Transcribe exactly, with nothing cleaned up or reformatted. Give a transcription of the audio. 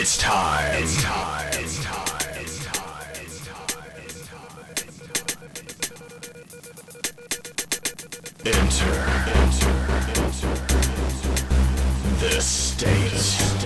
It's time. It's time. It's time. It's time. It's time. It's time. It's time. It's time. Enter. Enter. Enter. Enter. This state.